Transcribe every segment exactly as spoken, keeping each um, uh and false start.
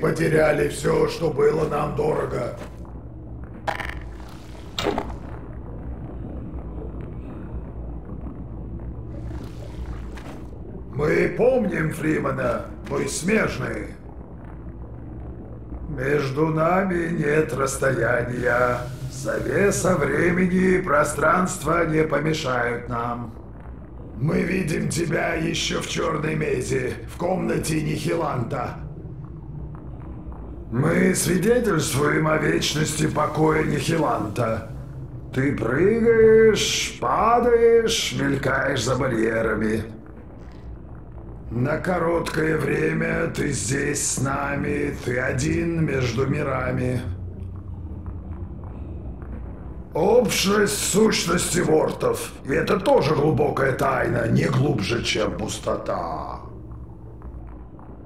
потеряли все, что было нам дорого. Мы помним Фримена, мы смежные. Между нами нет расстояния. Завеса времени и пространства не помешают нам. Мы видим тебя еще в черной мете, в комнате Нихиланта. Мы свидетельствуем о вечности покоя Нихиланта. Ты прыгаешь, падаешь, мелькаешь за барьерами. На короткое время ты здесь с нами, ты один между мирами. Общность сущности вортов, и это тоже глубокая тайна, не глубже, чем пустота.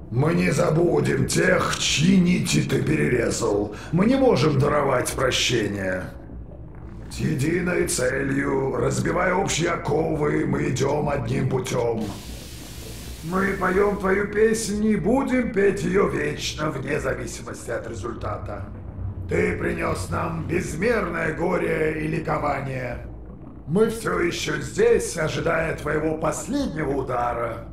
Мы не забудем тех, чьи нити ты перерезал. Мы не можем даровать прощения. С единой целью, разбивая общие оковы, мы идем одним путем. Мы поем твою песню и будем петь ее вечно, вне зависимости от результата. Ты принес нам безмерное горе и ликование. Мы все еще здесь, ожидая твоего последнего удара.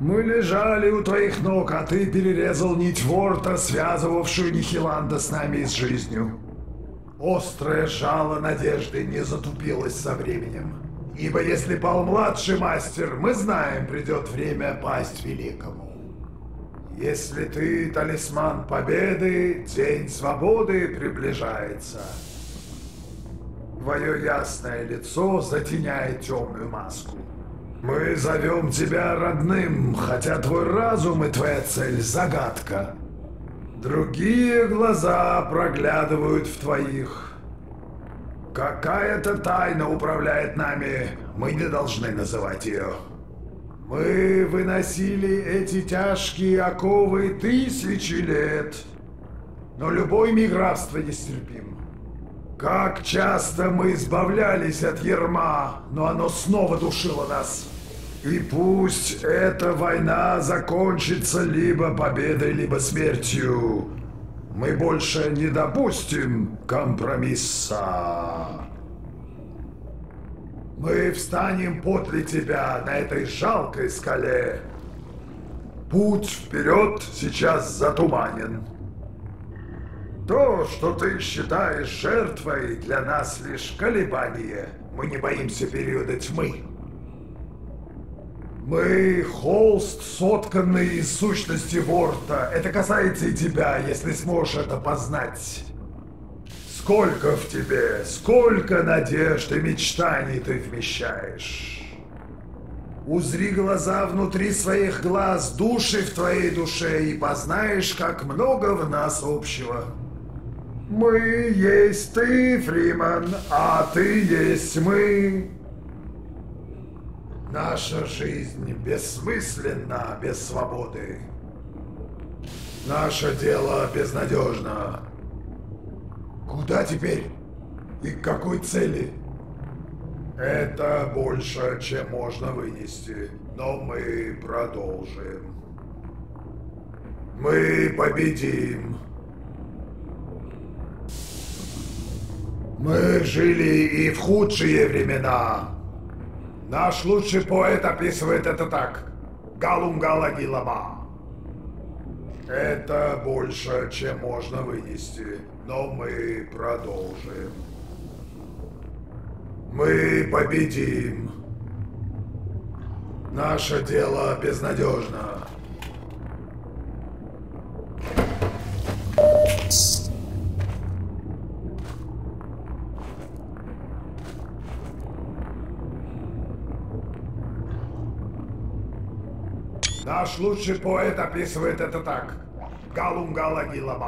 Мы лежали у твоих ног, а ты перерезал нить Ворта, связывавшую Нихиланда с нами и с жизнью. Острое жало надежды не затупилось со временем. Ибо если пал младший мастер, мы знаем, придет время пасть великому. Если ты талисман победы, день свободы приближается. Твое ясное лицо затеняет темную маску. Мы зовем тебя родным, хотя твой разум и твоя цель — загадка. Другие глаза проглядывают в твоих. Какая-то тайна управляет нами, мы не должны называть ее. Мы выносили эти тяжкие оковы тысячи лет, но любой миг рабства нестерпим. Как часто мы избавлялись от ярма, но оно снова душило нас. И пусть эта война закончится либо победой, либо смертью. Мы больше не допустим компромисса. Мы встанем подле тебя на этой жалкой скале. Путь вперед сейчас затуманен. То, что ты считаешь жертвой, для нас лишь колебание. Мы не боимся периода тьмы. Мы — холст, сотканный из сущности Ворта. Это касается и тебя, если сможешь это познать. Сколько в тебе, сколько надежд и мечтаний ты вмещаешь. Узри глаза внутри своих глаз, души в твоей душе, и познаешь, как много в нас общего. Мы есть ты, Фримен, а ты есть мы. Наша жизнь бессмысленна без свободы. Наше дело безнадежно. Куда теперь? И к какой цели? Это больше, чем можно вынести, но мы продолжим. Мы победим. Мы жили и в худшие времена. Наш лучший поэт описывает это так. Галунгала Гилама. Это больше, чем можно вынести, но мы продолжим. Мы победим. Наше дело безнадежно. Наш лучший поэт описывает это так. Галунгал Гилам.